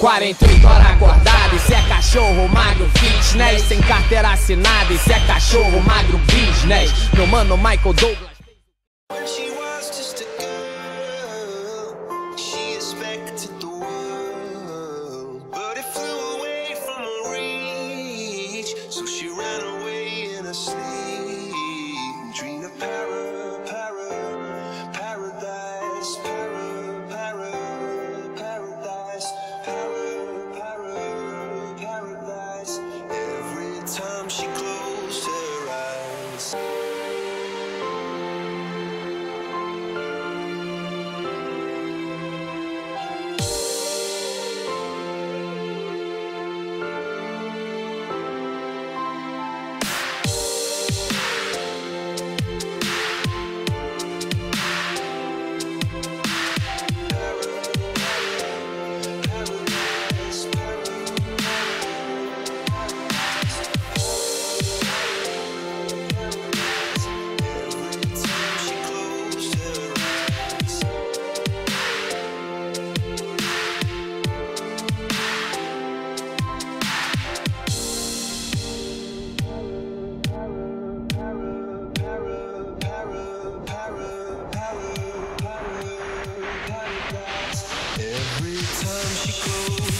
41 hora acordada, e se é cachorro magro fitness, sem carteira assinada, e se é cachorro magro business, meu mano Michael Douglas. She closed her eyes. Every time she goes